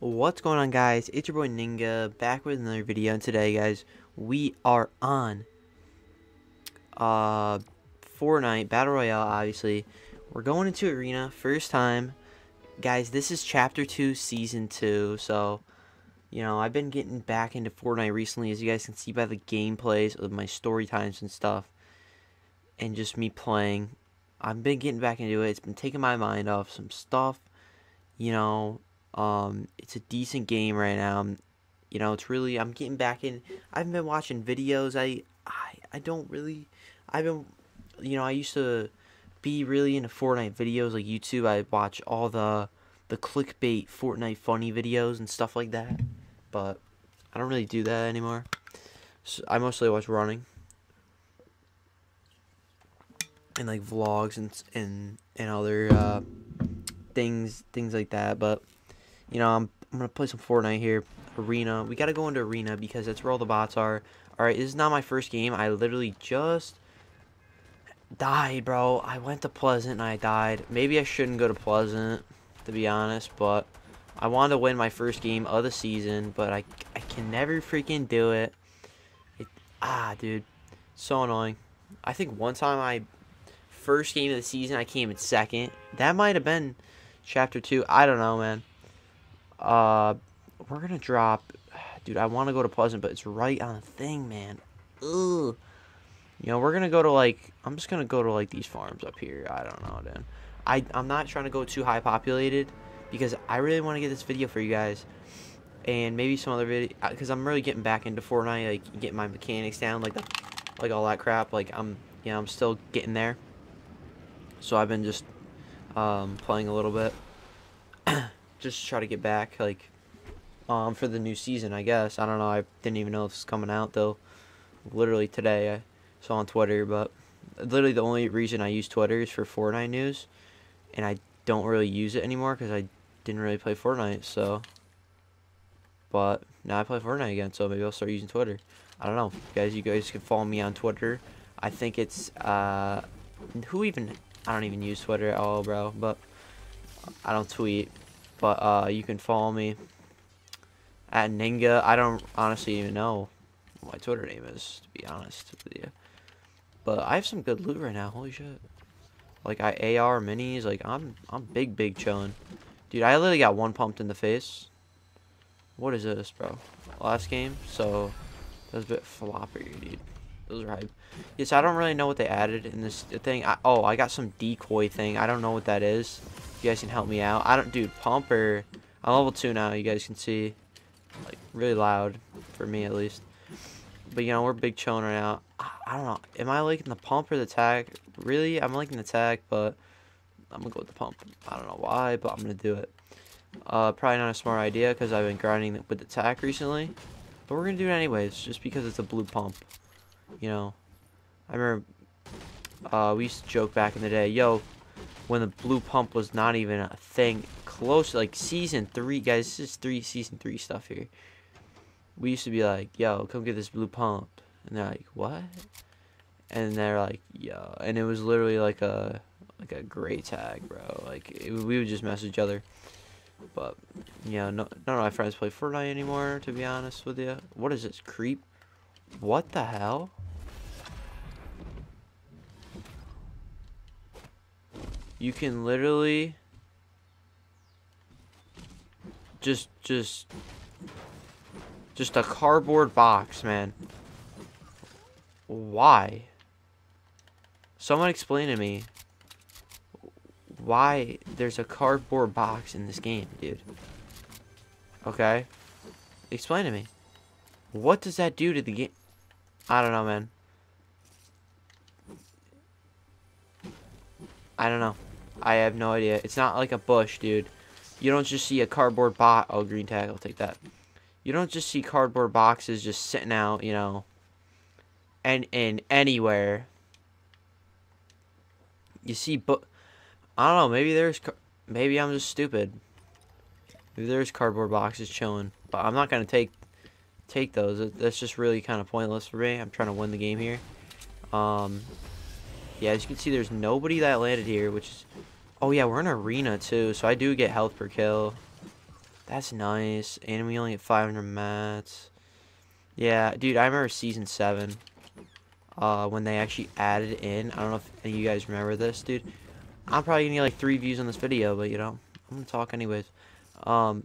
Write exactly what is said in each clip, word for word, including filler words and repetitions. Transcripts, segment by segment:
What's going on, guys? It's your boy Ninga back with another video, and today, guys, we are on uh Fortnite Battle Royale. Obviously, we're going into Arena first time, guys. This is Chapter two, Season two. So, you know, I've been getting back into Fortnite recently, as you guys can see by the gameplays of my story times and stuff, and just me playing. I've been getting back into it. It's been taking my mind off some stuff, you know. Um, it's a decent game right now. You know, it's really, I'm getting back in. I've been watching videos. I, I, I don't really, I've been, you know, I used to be really into Fortnite videos, like YouTube. I watch all the, the clickbait Fortnite funny videos and stuff like that, but I don't really do that anymore. So I mostly watch running and like vlogs and, and, and other, uh, things, things like that. But, you know, I'm, I'm going to play some Fortnite here. Arena. We got to go into Arena because that's where all the bots are. Alright, this is not my first game. I literally just died, bro. I went to Pleasant and I died. Maybe I shouldn't go to Pleasant, to be honest. But I wanted to win my first game of the season. But I, I can never freaking do it. it. Ah, dude. So annoying. I think one time I... First game of the season, I came in second. That might have been Chapter two. I don't know, man. Uh, we're gonna drop, dude. I want to go to Pleasant, but it's right on the thing, man. Ugh. You know, we're gonna go to like, I'm just gonna go to like these farms up here. I don't know, dude. I I'm not trying to go too high populated because I really want to get this video for you guys, and maybe some other video because I'm really getting back into Fortnite, like getting my mechanics down, like like all that crap. Like I'm, you know, I'm still getting there. So I've been just um, playing a little bit. Just try to get back, like, um, for the new season, I guess. I don't know, I didn't even know if it's coming out, though. Literally today, I saw on Twitter, but literally the only reason I use Twitter is for Fortnite news, and I don't really use it anymore, because I didn't really play Fortnite, so, but now I play Fortnite again, so maybe I'll start using Twitter. I don't know, guys, you guys can follow me on Twitter. I think it's, uh, who even, I don't even use Twitter at all, bro, but I don't tweet. But uh, you can follow me at Ninga. I don't honestly even know what my Twitter name is, to be honest with you. But I have some good loot right now. Holy shit! Like I A R minis. Like I'm, I'm big, big chillin', dude. I literally got one pumped in the face. What is this, bro? Last game, so that was a bit floppy, dude. Those are hype. Yeah, so I don't really know what they added in this thing. I, oh, I got some decoy thing. I don't know what that is. You guys can help me out. I don't, dude, pumper. I'm level two now. You guys can see, like, really loud for me at least. But you know, we're big chillin' right now. I, I don't know. Am I liking the pump or the tag? Really, I'm liking the tag, but I'm gonna go with the pump. I don't know why, but I'm gonna do it. Uh, probably not a smart idea because I've been grinding with the tag recently. But we're gonna do it anyways, just because it's a blue pump. You know, I remember uh, we used to joke back in the day, yo. When the blue pump was not even a thing close, like season three, guys, this is three season three stuff here. We used to be like, yo, come get this blue pump. And they're like, what? And they're like, yo. And it was literally like a like a gray tag, bro. Like, it, we would just mess each other. But, you know, no, none of my friends play Fortnite anymore, to be honest with you. What is this, creep? What the hell? You can literally just, just, just a cardboard box, man. Why? Someone explain to me why there's a cardboard box in this game, dude. Okay? Explain to me. What does that do to the game? I don't know, man. I don't know. I have no idea. It's not like a bush, dude. You don't just see a cardboard box. Oh, green tag. I'll take that. You don't just see cardboard boxes just sitting out, you know, and in anywhere. You see, but I don't know. Maybe there's, maybe I'm just stupid. Maybe there's cardboard boxes chilling, but I'm not gonna take take those. That's just really kind of pointless for me. I'm trying to win the game here. Um. Yeah, as you can see, there's nobody that landed here, which is... Oh, yeah, we're in Arena, too, so I do get health per kill. That's nice. And we only get five hundred mats. Yeah, dude, I remember Season seven. Uh, when they actually added in. I don't know if any of you guys remember this, dude. I'm probably gonna get like three views on this video, but you know, I'm gonna talk anyways. Um,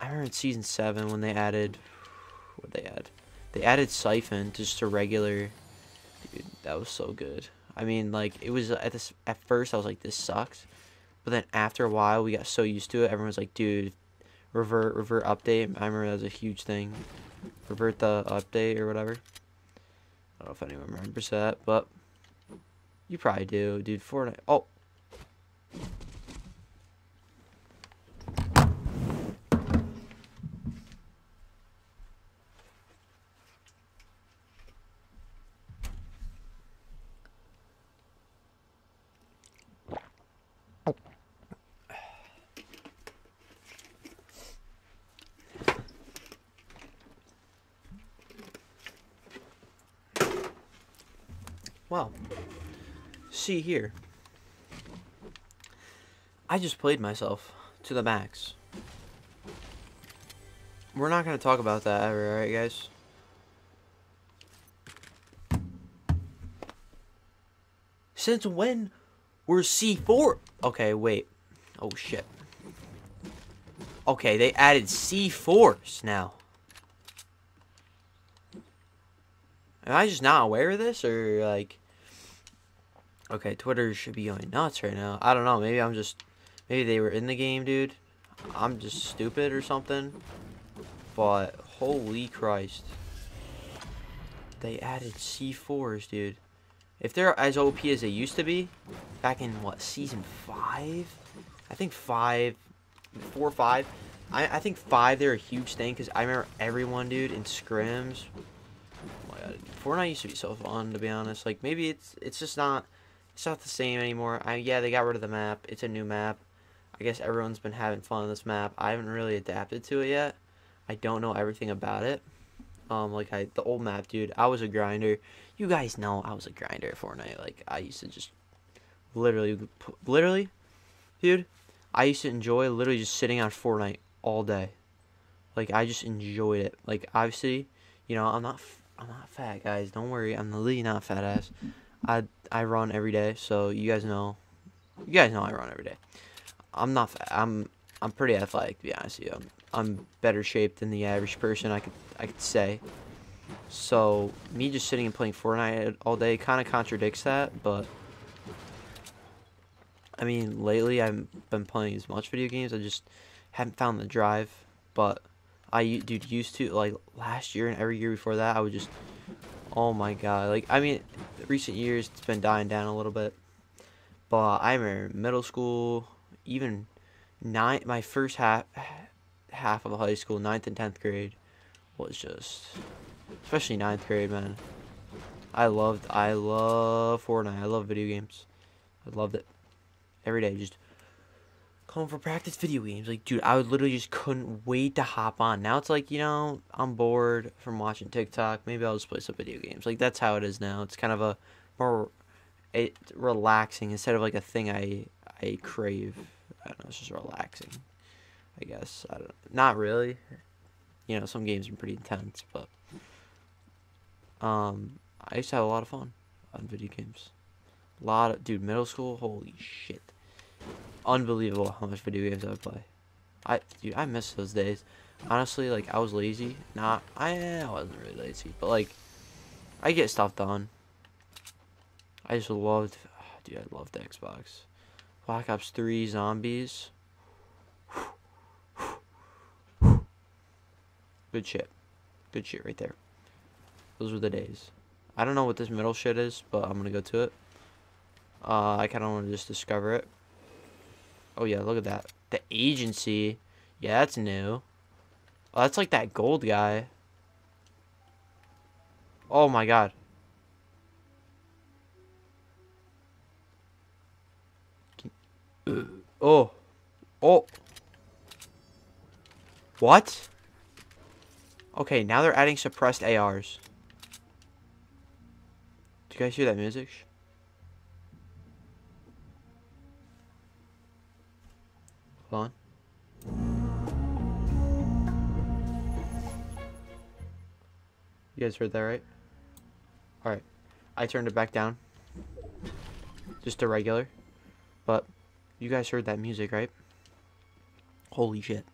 I remember in Season seven when they added... What they add? They added Siphon to just a regular... Dude, that was so good. I mean, like, it was... At this, at first, I was like, this sucks. But then after a while, we got so used to it. Everyone was like, dude, revert, revert update. I remember that was a huge thing. Revert the update or whatever. I don't know if anyone remembers that, but... You probably do, dude. Fortnite... Oh! Wow. See here. I just played myself to the max. We're not going to talk about that ever, alright guys? Since when were C four? Okay, wait. Oh shit. Okay, they added C fours now. Am I just not aware of this, or like... Okay, Twitter should be going nuts right now. I don't know, maybe I'm just... Maybe they were in the game, dude. I'm just stupid or something. But, holy Christ. They added C fours, dude. If they're as O P as they used to be, back in, what, Season five? I think five... four or five? I, I think five, they're a huge thing, because I remember everyone, dude, in scrims... Fortnite used to be so fun, to be honest. Like, maybe it's it's just not it's not the same anymore. I yeah, they got rid of the map. It's a new map. I guess everyone's been having fun on this map. I haven't really adapted to it yet. I don't know everything about it. Um, like I the old map, dude. I was a grinder. You guys know I was a grinder at Fortnite. Like I used to just literally, literally, dude. I used to enjoy literally just sitting on Fortnite all day. Like I just enjoyed it. Like obviously, you know, I'm not. I'm not fat, guys. Don't worry. I'm literally not fat ass. I I run every day, so you guys know. You guys know I run every day. I'm not fat. I'm I'm pretty athletic, to be honest with you. I'm, I'm better shaped than the average person. I could I could say. So me just sitting and playing Fortnite all day kind of contradicts that, but I mean lately I've been playing as much video games. I just haven't found the drive, but. I, dude, used to, like, last year and every year before that, I would just, oh my god, like, I mean, recent years, it's been dying down a little bit, but I remember middle school, even nine, my first half, half of high school, ninth and tenth grade, was just, especially ninth grade, man, I loved, I love Fortnite, I love video games, I loved it, every day, just, home for practice video games. Like, dude, I would literally just couldn't wait to hop on. Now it's like, you know, I'm bored from watching TikTok. Maybe I'll just play some video games. Like, that's how it is now. It's kind of a more a, relaxing instead of, like, a thing I I crave. I don't know. It's just relaxing, I guess. I don't Not really. You know, some games are pretty intense, but... Um, I used to have a lot of fun on video games. A lot of... Dude, middle school? Holy shit. Unbelievable how much video games I would play. I dude, I miss those days. Honestly, like I was lazy. Nah, I, I wasn't really lazy, but like I get stuff done. I just loved, oh, dude, I loved the Xbox. Black Ops three zombies. Good shit. Good shit right there. Those were the days. I don't know what this middle shit is, but I'm gonna go to it. Uh, I kind of want to just discover it. Oh, yeah, look at that. The Agency. Yeah, that's new. Oh, that's like that gold guy. Oh, my God. Oh. Oh. What? Okay, now they're adding suppressed A Rs. Do you guys hear that music? Hold on. You guys heard that, right? Alright. I turned it back down. Just to regular. But you guys heard that music, right? Holy shit.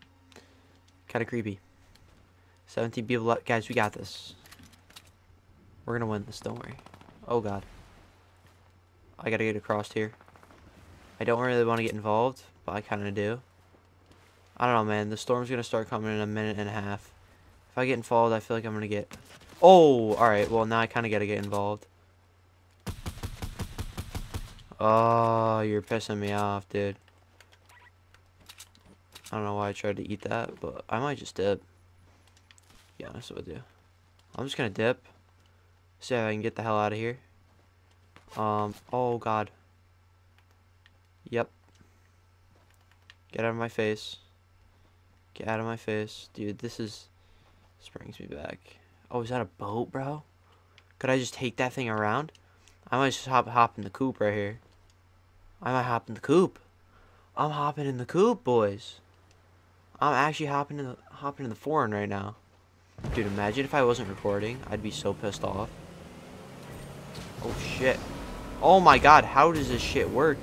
Kinda creepy. seventeen people left. Guys, we got this. We're gonna win this, don't worry. Oh god. I gotta get across here. I don't really want to get involved, but I kinda do. I don't know, man. The storm's gonna start coming in a minute and a half. If I get involved, I feel like I'm gonna get... Oh! Alright, well, now I kinda gotta get involved. Oh, you're pissing me off, dude. I don't know why I tried to eat that, but I might just dip. Yeah, that's what I do. I'm just gonna dip. See if I can get the hell out of here. Um, oh god. Yep. Get out of my face. Get out of my face. Dude, this is... This brings me back. Oh, is that a boat, bro? Could I just take that thing around? I might just hop, hop in the coop right here. I might hop in the coop. I'm hopping in the coop, boys. I'm actually hopping in the, hopping in the foreign right now. Dude, imagine if I wasn't recording. I'd be so pissed off. Oh, shit. Oh, my God. How does this shit work?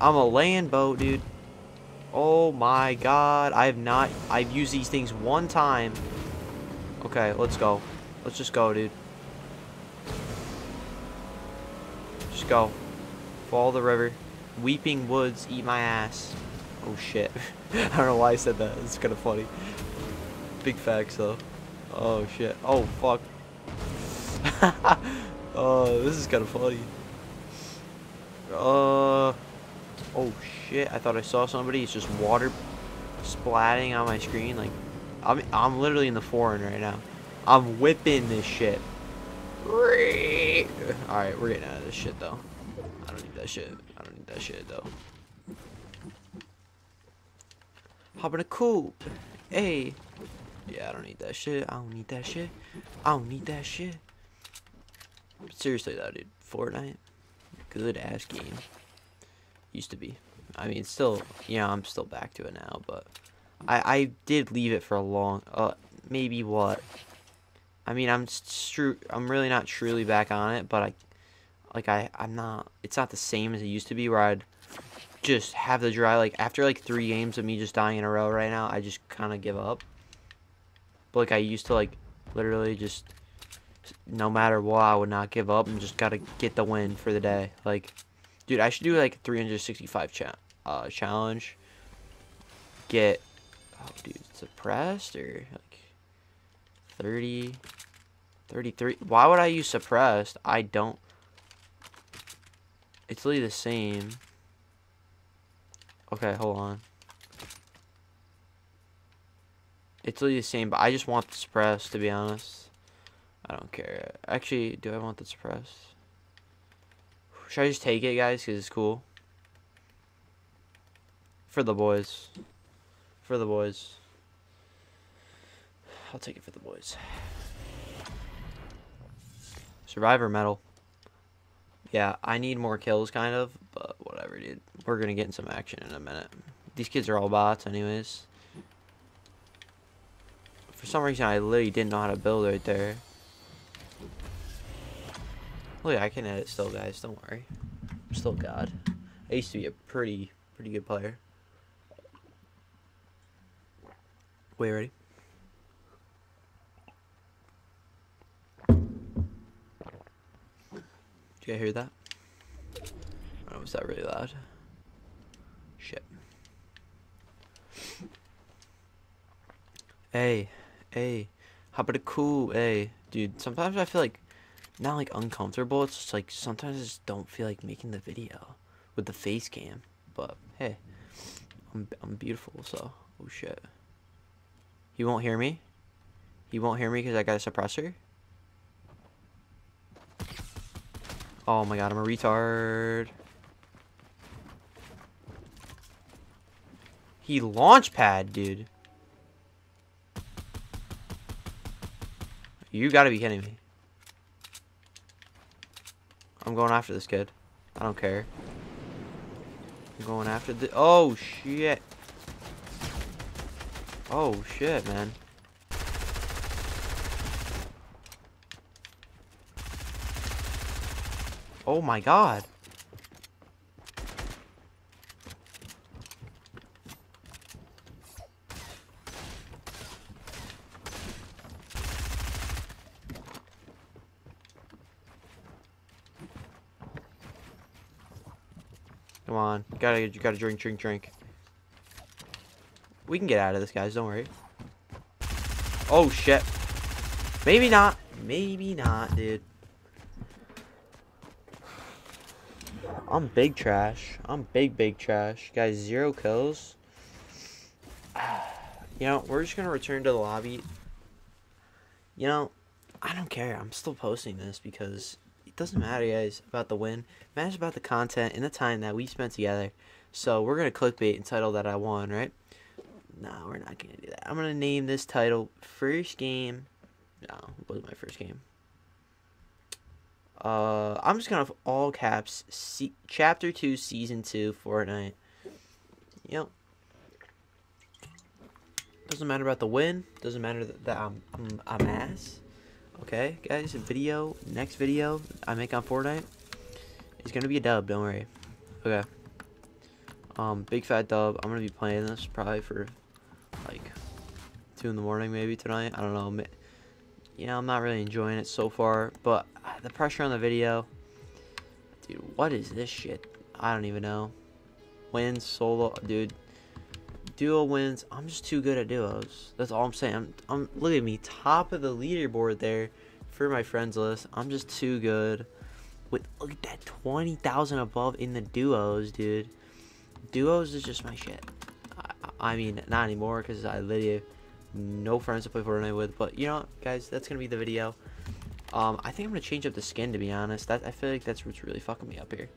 I'm a land boat, dude. Oh, my God. I have not... I've used these things one time. Okay, let's go. Let's just go, dude. Just go. Follow the river. Weeping Woods, eat my ass. Oh, shit. I don't know why I said that. It's kind of funny. Big facts, though. Oh, shit. Oh, fuck. Oh, this is kind of funny. Uh, oh, shit. I thought I saw somebody. It's just water splatting on my screen. Like, I'm, I'm literally in the foreign right now. I'm whipping this shit. Alright, we're getting out of this shit, though. I don't need that shit. I don't need that shit, though. Hop in a coop. Hey. Yeah, I don't need that shit. I don't need that shit. I don't need that shit. Seriously though, dude. Fortnite. Good ass game. Used to be. I mean, still, you know, I'm still back to it now, but I, I did leave it for a long, uh, maybe what? I mean, I'm stru I'm really not truly back on it, but I, like, I, I'm not, it's not the same as it used to be where I'd just have the dry, like, after, like, three games of me just dying in a row right now, I just kind of give up. But, like, I used to, like, literally just, no matter what, I would not give up and just gotta get the win for the day. Like, dude, I should do, like, three sixty-five cha uh, challenge. Get, oh, dude, suppressed or, like, thirty, thirty-three. Why would I use suppressed? I don't, it's literally the same. Okay, hold on. It's really the same, but I just want the suppress, to be honest. I don't care. Actually, do I want the suppress? Should I just take it, guys? Because it's cool. For the boys. For the boys. I'll take it for the boys. Survivor medal. Yeah, I need more kills, kind of. But whatever, dude. We're going to get in some action in a minute. These kids are all bots, anyways. For some reason, I literally didn't know how to build right there. Look, I can edit still, guys. Don't worry. I'm still God. I used to be a pretty, pretty good player. Wait, ready? Did you guys hear that? Oh, was that really loud? Shit. Hey. Hey, how about a cool, hey, dude, sometimes I feel like, not like uncomfortable, it's just like, sometimes I just don't feel like making the video with the face cam, but hey, I'm, I'm beautiful, so, oh shit, he won't hear me, he won't hear me because I got a suppressor, oh my god, I'm a retard, he launchpad, dude. You gotta be kidding me. I'm going after this kid. I don't care. I'm going after the. Oh, shit. Oh, shit, man. Oh my god. Come on, you gotta, you gotta drink, drink, drink. We can get out of this, guys. Don't worry. Oh shit. Maybe not. Maybe not, dude. I'm big trash. I'm big, big trash, guys. Zero kills. You know, we're just gonna return to the lobby. You know, I don't care. I'm still posting this because. Doesn't matter, guys, about the win. It matters about the content and the time that we spent together. So we're gonna clickbait and title that I won, right? No, we're not gonna do that. I'm gonna name this title first game. No, it wasn't my first game. Uh, I'm just gonna have all caps. C Chapter two, Season two, Fortnite. Yep. Doesn't matter about the win. Doesn't matter that I'm I'm, I'm ass. Okay, guys, video, next video I make on Fortnite is going to be a dub, don't worry. Okay. Um, big fat dub. I'm going to be playing this probably for, like, two in the morning maybe tonight. I don't know. You know, I'm not really enjoying it so far, but the pressure on the video. Dude, what is this shit? I don't even know. Wins, solo, dude. Duo wins. I'm just too good at duos. That's all I'm saying. I'm, I'm look at me, top of the leaderboard there for my friends list. I'm just too good. With look at that, twenty thousand above in the duos, dude. Duos is just my shit. I, I mean, not anymore because I literally have no friends to play Fortnite with. But you know what, guys, that's gonna be the video. Um, I think I'm gonna change up the skin to be honest. That I feel like that's what's really fucking me up here.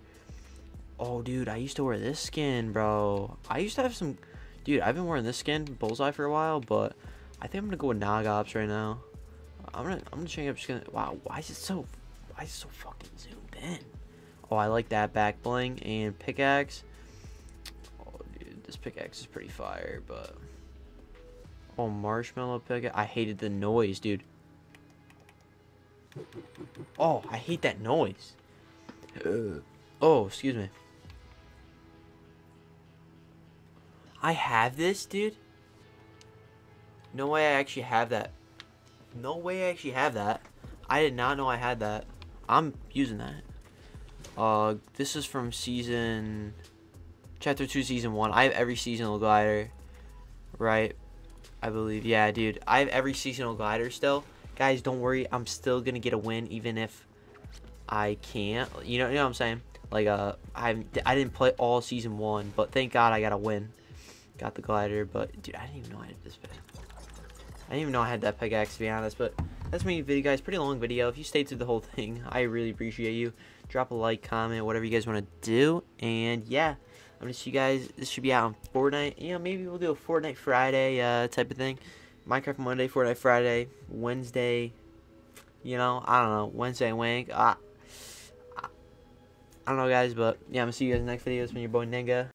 Oh, dude, I used to wear this skin, bro. I used to have some. Dude, I've been wearing this skin, Bullseye, for a while, but I think I'm gonna go with Nog Ops right now. I'm gonna, I'm gonna change up skin. Wow, why is it so, why is it so fucking zoomed in? Oh, I like that back bling and pickaxe. Oh, dude, this pickaxe is pretty fire, but oh, marshmallow pickaxe. I hated the noise, dude. Oh, I hate that noise. Oh, excuse me. I have this, dude. No way I actually have that. No way I actually have that. I did not know I had that. I'm using that. Uh, this is from season... Chapter two, Season one. I have every seasonal glider. Right? I believe. Yeah, dude. I have every seasonal glider still. Guys, don't worry. I'm still going to get a win even if I can't. You know, you know what I'm saying? Like, uh, I, I didn't play all Season one, but thank God I got a win. Got the glider, but dude, I didn't even know I had this bag. I didn't even know I had that Pegax, to be honest, but that's my video, guys. Pretty long video. If you stayed through the whole thing, I really appreciate you. Drop a like, comment, whatever you guys want to do, and yeah, I'm going to see you guys. This should be out on Fortnite. You know, maybe we'll do a Fortnite Friday uh, type of thing. Minecraft Monday, Fortnite Friday, Wednesday, you know, I don't know, Wednesday wank. Uh, I don't know, guys, but yeah, I'm going to see you guys in the next video. It's been your boy, Ninga.